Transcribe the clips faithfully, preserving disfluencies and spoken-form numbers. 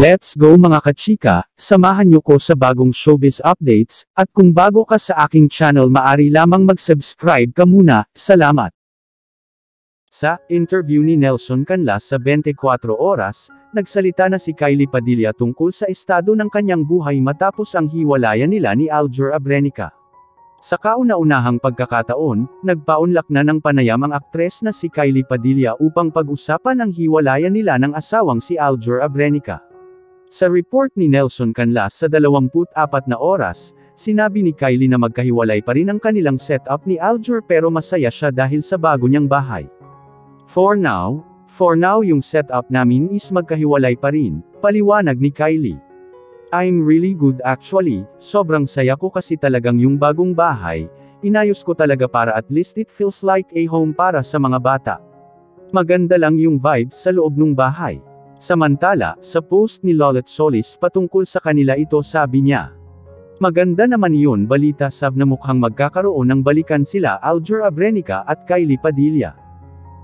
Let's go mga kachika, samahan nyo ko sa bagong showbiz updates, at kung bago ka sa aking channel maari lamang mag-subscribe ka muna, salamat. Sa interview ni Nelson Canlas sa twenty-four oras, nagsalita na si Kylie Padilla tungkol sa estado ng kanyang buhay matapos ang hiwalayan nila ni Aljur Abrenica. Sa kauna-unahang pagkakataon, nagpaunlak na ng panayam ang aktres na si Kylie Padilla upang pag-usapan ang hiwalayan nila ng asawang si Aljur Abrenica. Sa report ni Nelson Canlas sa twenty-four na oras, sinabi ni Kylie na magkahiwalay pa rin ang kanilang setup ni Aljur pero masaya siya dahil sa bago niyang bahay. For now, for now yung setup namin is magkahiwalay pa rin, paliwanag ni Kylie. I'm really good actually, sobrang saya ko kasi talagang yung bagong bahay, inayos ko talaga para at least it feels like a home para sa mga bata. Maganda lang yung vibes sa loob ng bahay. Samantala, sa post ni Lolit Solis patungkol sa kanila ito sabi niya. Maganda naman yun balita sab na mukhang magkakaroon ng balikan sila Aljur Abrenica at Kylie Padilla.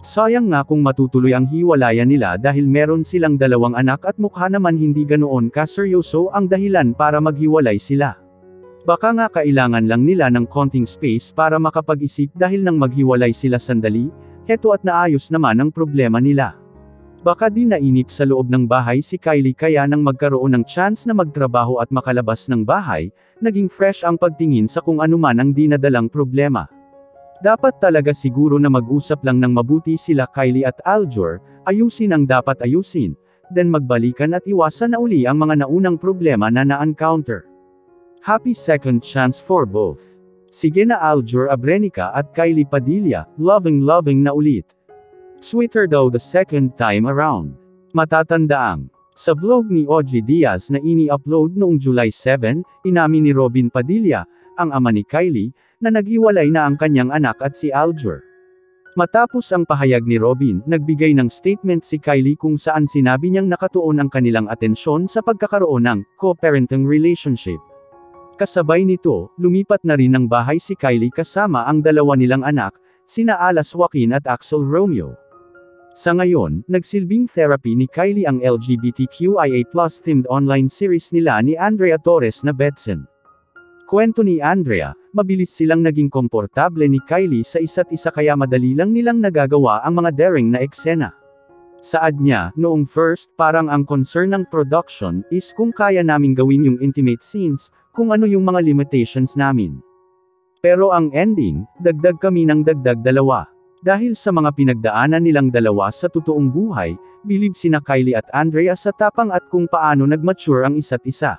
Sayang nga kung matutuloy ang hiwalayan nila dahil meron silang dalawang anak at mukha naman hindi ganoon kaseryoso ang dahilan para maghiwalay sila. Baka nga kailangan lang nila ng konting space para makapag-isip dahil nang maghiwalay sila sandali, heto at naayos naman ang problema nila. Baka din nainip sa loob ng bahay si Kylie kaya nang magkaroon ng chance na magtrabaho at makalabas ng bahay, naging fresh ang pagtingin sa kung anuman ang dinadalang problema. Dapat talaga siguro na mag-usap lang ng mabuti sila Kylie at Aljur, ayusin ang dapat ayusin, then magbalikan at iwasan na uli ang mga naunang problema na na-encounter. Happy second chance for both. Sige na Aljur Abrenica at Kylie Padilla, loving-loving na ulit. Sweeter daw the second time around. Matatandaang, sa vlog ni Ogie Diaz na ini-upload noong July seven, inamin ni Robin Padilla, ang ama ni Kylie, na naghiwalay na ang kanyang anak at si Aljur. Matapos ang pahayag ni Robin, nagbigay ng statement si Kylie kung saan sinabi niyang nakatuon ang kanilang atensyon sa pagkakaroon ng co-parenting relationship. Kasabay nito, lumipat na rin ng bahay si Kylie kasama ang dalawa nilang anak, sina Alas Joaquin at Axel Romeo. Sa ngayon, nagsilbing therapy ni Kylie ang L G B T Q I A plus themed online series nila ni Andrea Torres na Bethen. Kwento ni Andrea, mabilis silang naging komportable ni Kylie sa isa't isa kaya madali lang nilang nagagawa ang mga daring na eksena. Saad niya, noong first parang ang concern ng production is kung kaya naming gawin yung intimate scenes, kung ano yung mga limitations namin. Pero ang ending, dagdag kami ng dagdag dalawa. Dahil sa mga pinagdaanan nilang dalawa sa totoong buhay, bilib sina Kylie at Andrea sa tapang at kung paano nagmature ang isa't isa.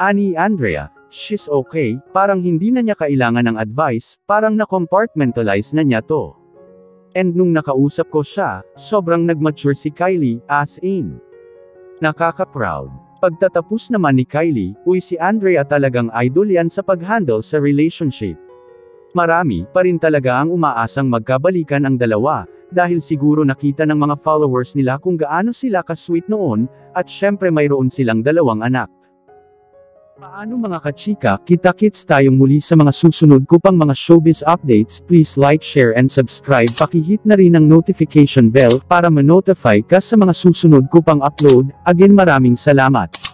Ani Andrea, she's okay, parang hindi na niya kailangan ng advice, parang na-compartmentalize na niya to. And nung nakausap ko siya, sobrang nagmature si Kylie, as in. Nakaka-proud. Pagtatapos naman ni Kylie, uy si Andrea talagang idol yan sa pag-handle sa relationship. Marami pa rin talaga ang umaasang magkabalikan ang dalawa, dahil siguro nakita ng mga followers nila kung gaano sila ka-sweet noon, at syempre mayroon silang dalawang anak. Paano mga kachika, kita-kits tayong muli sa mga susunod ko pang mga showbiz updates, please like, share and subscribe, pakihit na rin ang notification bell, para ma-notify ka sa mga susunod ko pang upload, again maraming salamat.